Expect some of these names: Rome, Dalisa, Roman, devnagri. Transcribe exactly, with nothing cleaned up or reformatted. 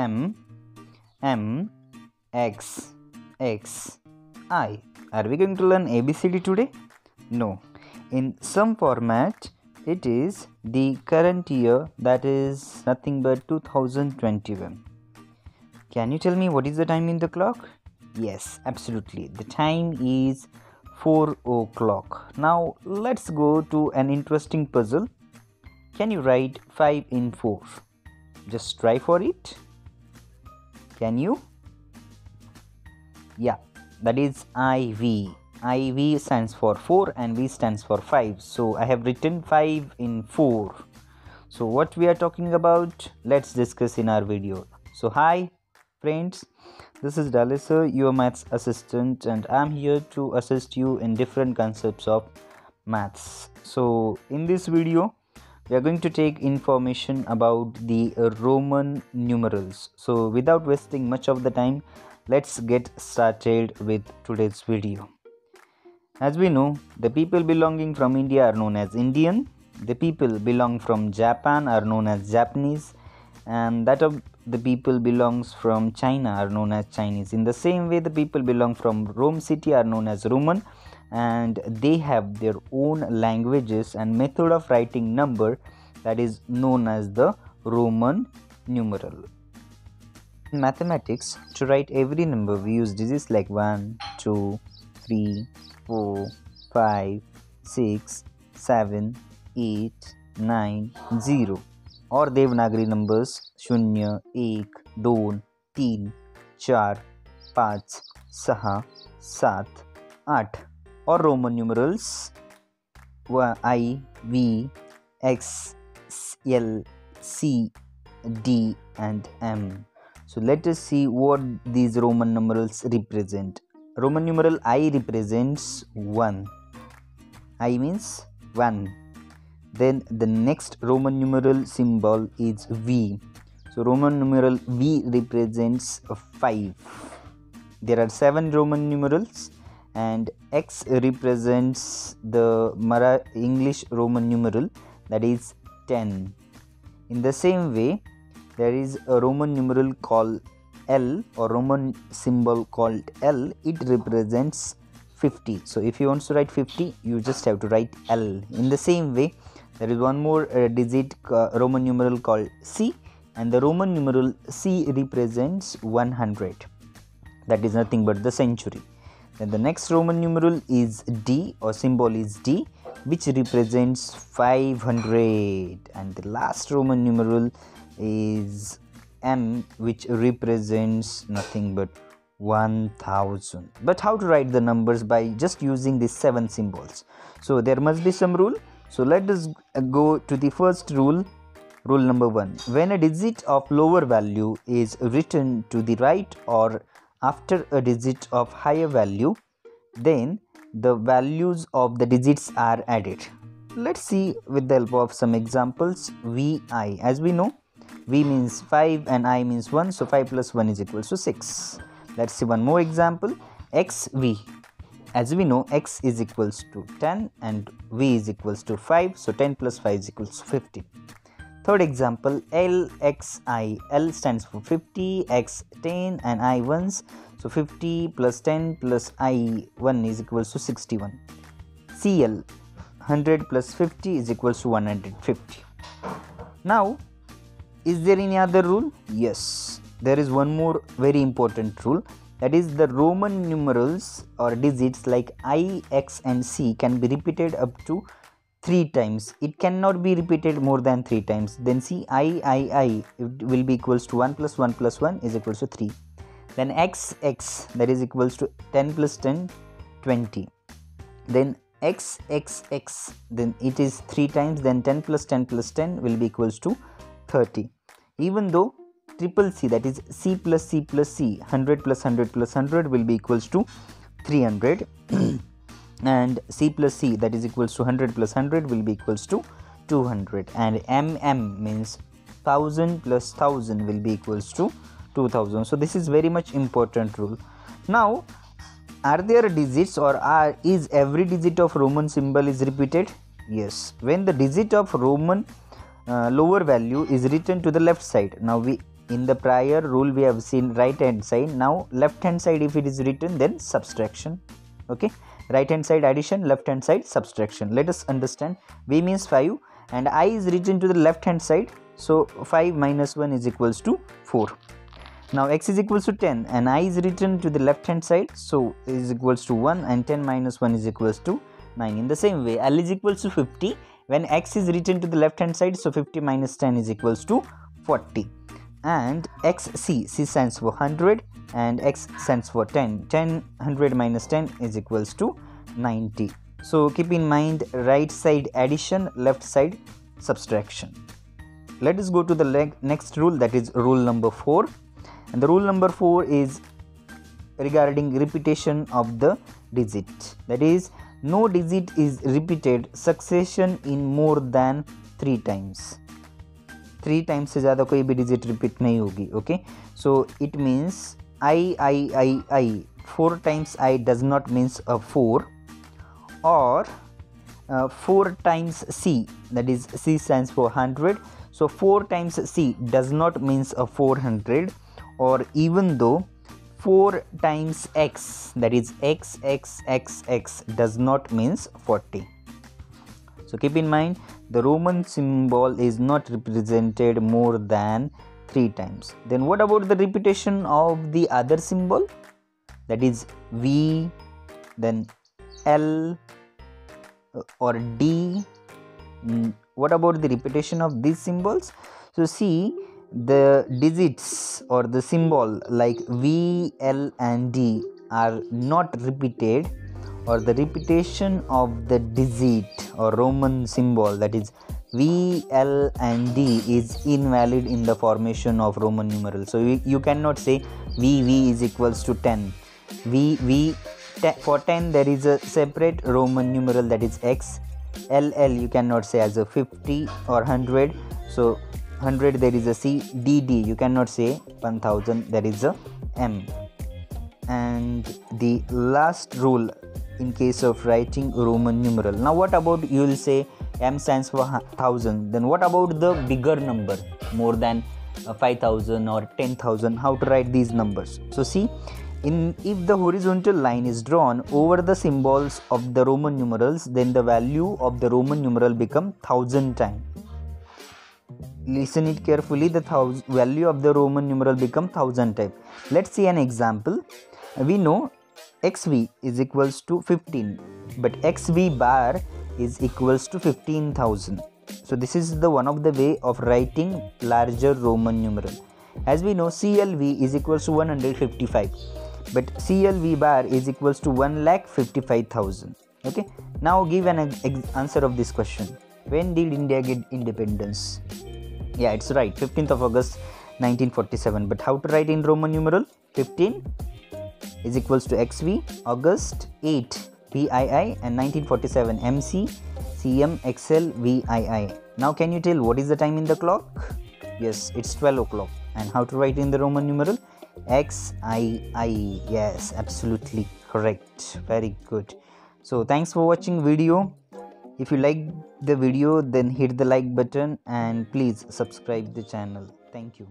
M, M, X, X, I. Are we going to learn A B C D today? No. In some format, it is the current year, that is nothing but two thousand twenty-one. Can you tell me what is the time in the clock? Yes, absolutely. The time is four o'clock. Now, let's go to an interesting puzzle. Can you write five in four? Just try for it. Can you? Yeah, that is I V. I V stands for four and V stands for five. So, I have written five in four. So, what we are talking about, let's discuss in our video. So, hi friends, this is Dalisa, your maths assistant, and I'm here to assist you in different concepts of maths. So, in this video, we are going to take information about the Roman numerals. So, without wasting much of the time, let's get started with today's video. As we know, the people belonging from India are known as Indian, the people belong from Japan are known as Japanese, and that of the people belongs from China are known as Chinese. In the same way, the people belong from Rome city are known as Roman, and they have their own languages and method of writing number that is known as the Roman numeral. In mathematics, to write every number we use digits like one, two, three, four, five, six, seven, eight, nine, zero और Devanagari numbers शून्य, एक, दो, तीन, चार, पाँच, छह, सात, आठ और Roman numerals व I, V, X, L, C, D and M. So let us see what these Roman numerals represent. Roman numeral I represents one. I means one. Then the next Roman numeral symbol is V. So Roman numeral V represents five. There are seven Roman numerals, and X represents the Mara English Roman numeral, that is ten. In the same way, there is a Roman numeral called L, or Roman symbol called L. It represents fifty. So if you want to write fifty, you just have to write L. In the same way, there is one more uh, digit uh, Roman numeral called C, and the Roman numeral C represents one hundred, that is nothing but the century. Then the next Roman numeral is D, or symbol is D, which represents five hundred, and the last Roman numeral is M, which represents nothing but one thousand. But how to write the numbers by just using these seven symbols? So there must be some rule. So let us go to the first rule, rule number one. When a digit of lower value is written to the right or after a digit of higher value, then the values of the digits are added. Let's see with the help of some examples. V I, as we know, V means five and I means one, so five plus one is equal to six. Let's see one more example. X V, as we know, X is equals to ten and V is equals to five, so ten plus five is equals to fifty. Third example, L X I, L stands for fifty, X ten and I ones, so fifty plus ten plus I one is equals to sixty-one. C L, one hundred plus fifty is equals to one hundred fifty. Now, is there any other rule? Yes, there is one more very important rule, that is the Roman numerals or digits like I, X and C can be repeated up to three times. It cannot be repeated more than three times. Then see, I, I, I, it will be equals to one plus one plus one is equals to three. Then X, X, that is equals to ten plus ten, twenty. Then X, X, X, then it is three times. Then ten plus ten plus ten will be equals to thirty. Even though triple C, that is C plus C plus C, one hundred plus one hundred plus one hundred will be equals to three hundred and C plus C, that is equals to one hundred plus one hundred will be equals to two hundred, and M M means one thousand plus one thousand will be equals to two thousand. So this is very much important rule. Now, are there digits or are is every digit of Roman symbol is repeated? Yes, when the digit of Roman Uh, lower value is written to the left side. Now we in the prior rule we have seen right hand side. Now left hand side, if it is written, then subtraction. Okay, right hand side addition, left hand side subtraction. Let us understand. V means five and I is written to the left hand side, so five minus one is equals to four. Now x is equals to ten and I is written to the left hand side, so is equals to one and ten minus one is equals to nine. In the same way, L is equals to fifty when x is written to the left hand side, so fifty minus ten is equals to forty. And xc, c stands for one hundred and x stands for ten. ten, one hundred minus ten is equals to ninety. So keep in mind, right side addition, left side subtraction. Let us go to the next rule, that is rule number four. And the rule number four is regarding repetition of the digit. That is, no digit is repeated succession in more than three times. Three times से ज़्यादा कोई भी digit repeat नहीं होगी. Okay, so it means I I I I four times I does not means a four, or uh, four times C, that is C stands for hundred. So four times C does not means a four hundred. Or even though four times x, that is x x x x does not means forty. So keep in mind, the Roman symbol is not represented more than three times. Then what about the repetition of the other symbol, that is V, then L or D? What about the repetition of these symbols? So see, the digits or the symbol like V, L and D are not repeated, or the repetition of the digit or Roman symbol, that is V, L and D, is invalid in the formation of Roman numeral. So you, you cannot say V, V is equals to ten. V, V, for ten there is a separate Roman numeral, that is X. L, L you cannot say as a fifty or one hundred. So one hundred there is a C. D, D you cannot say one thousand, there is a M. And the last rule in case of writing Roman numeral. Now what about, you will say M stands for one thousand, then what about the bigger number more than uh, five thousand or ten thousand? How to write these numbers? So see, in if the horizontal line is drawn over the symbols of the Roman numerals, then the value of the Roman numeral become thousand times. Listen it carefully, the value of the Roman numeral become thousand type. Let's see an example. We know xv is equals to fifteen, but xv bar is equals to fifteen thousand. So this is the one of the way of writing larger Roman numeral. As we know, clv is equals to one hundred fifty-five, but clv bar is equals to one lakh fifty-five thousand. Okay, now give an answer of this question. When did India get independence? Yeah, it's right, fifteenth of August nineteen forty-seven. But how to write in Roman numeral? fifteen is equals to xv, August, eight vii, and nineteen forty-seven mc, cm, xl, vii. Now can you tell what is the time in the clock? Yes, it's twelve o'clock. And how to write in the Roman numeral? xii. Yes, absolutely correct, very good. So thanks for watching video. If you like the video, then hit the like button and please subscribe the channel. Thank you.